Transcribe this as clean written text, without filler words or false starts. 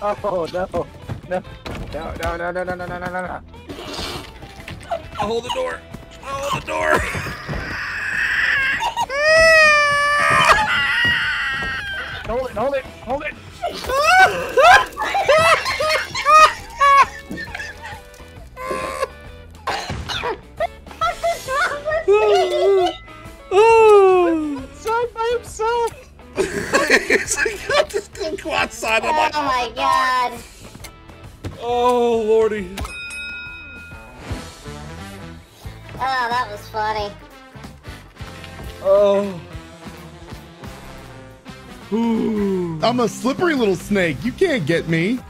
Oh no! No! No! No! No! No! No! No! No! No! No! I'll hold the door. I'll hold the door. Hold it! Hold it! Hold it! Inside by himself. He's like, I'll just go outside. Oh like, my god. Oh lordy. Oh, that was funny. Oh. Ooh. I'm a slippery little snake. You can't get me.